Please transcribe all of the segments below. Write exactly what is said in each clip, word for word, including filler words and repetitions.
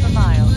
half a mile.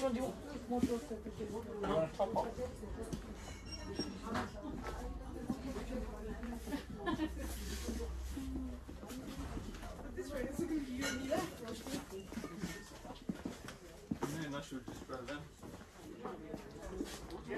Which one do you want? You want to top up? This right is a good view of me left. I'm not sure to describe them. Yeah.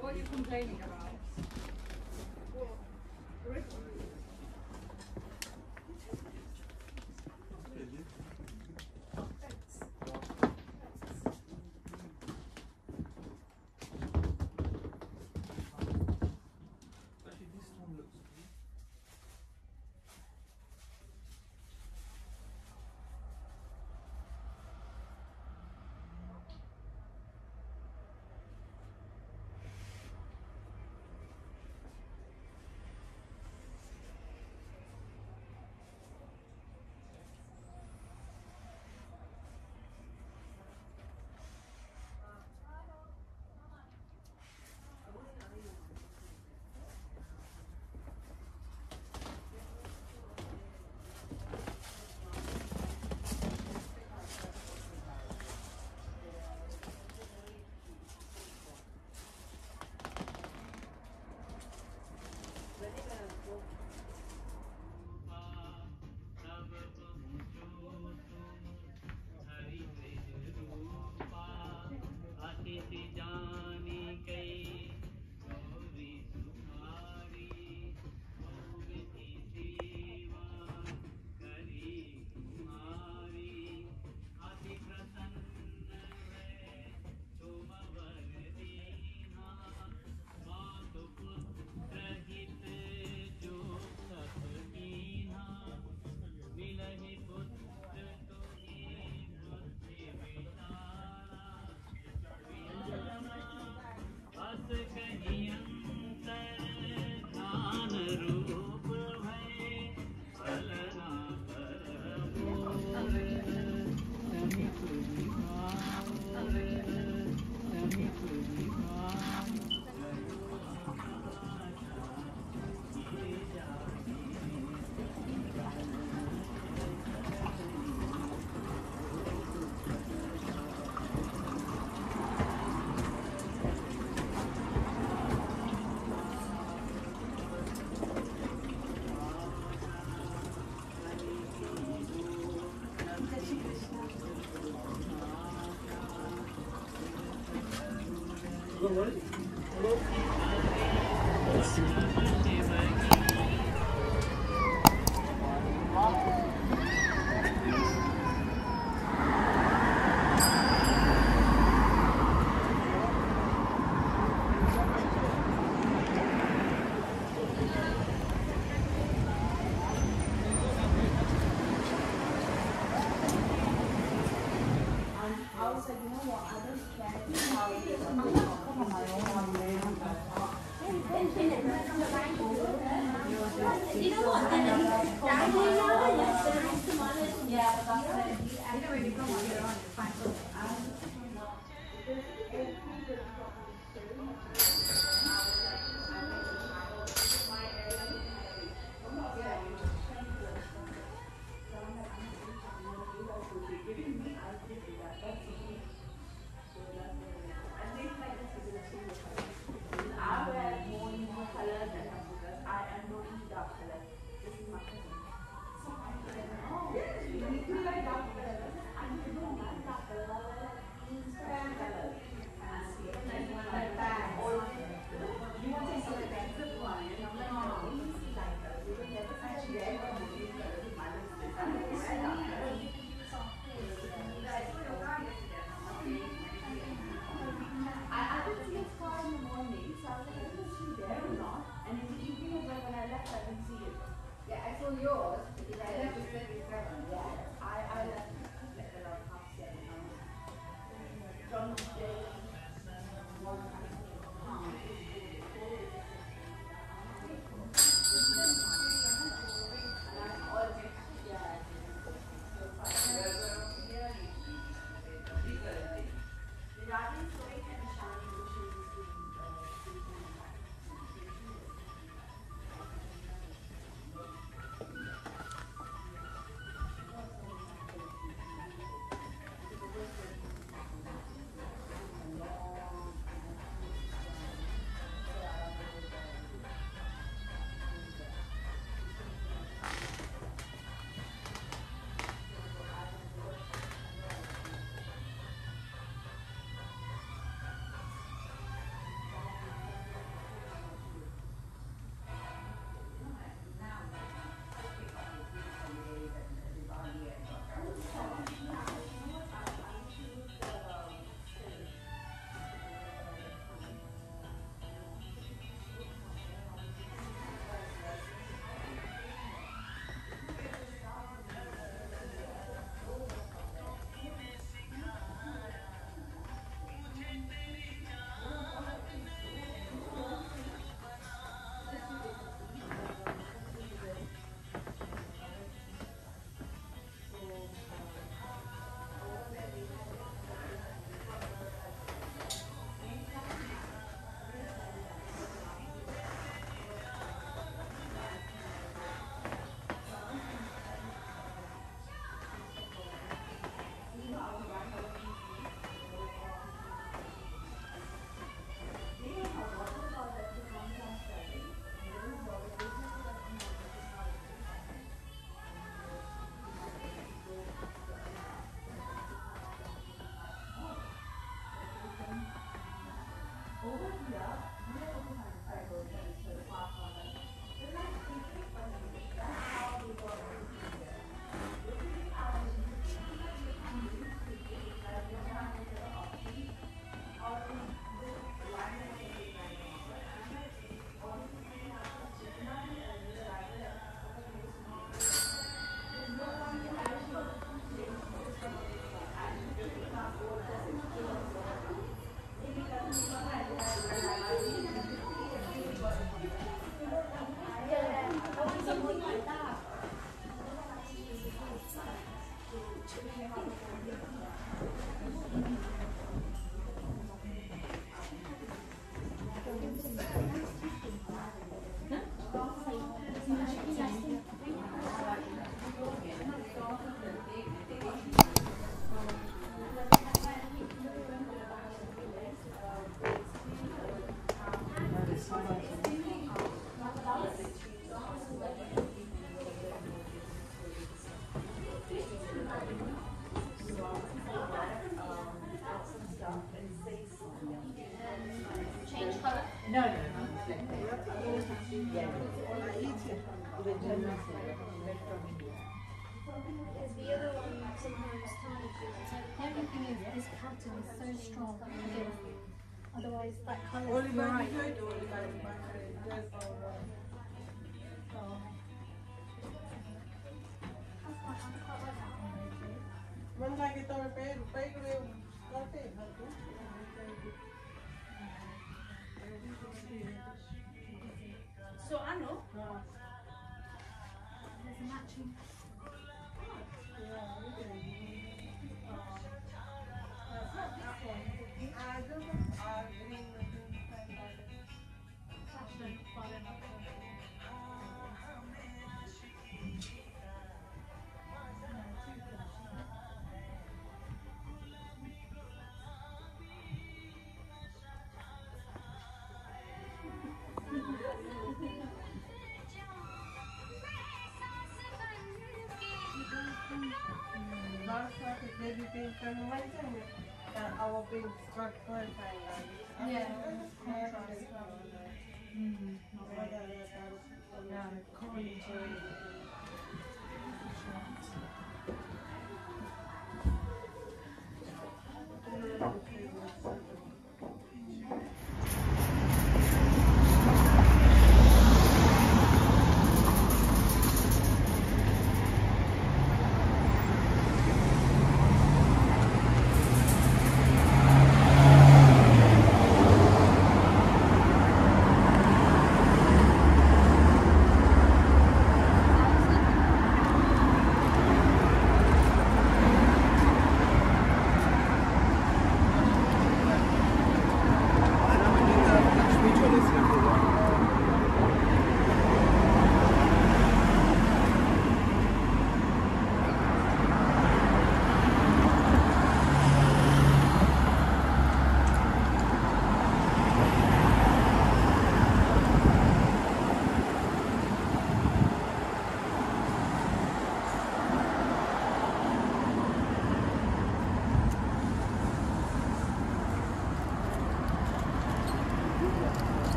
What are you complaining about? house, and you know what, I don't care how it is. I'm not come on my own way. You know what, and then that way now, yes, there is tomorrow. Yeah, but that's what it is. Either way, you come on your own, you find something. Because the other one sometimes tiny feels like everything is this pattern is so strong that we do. Otherwise that colour is bright. That's why I'm quite like that. I will be struck by. Yeah.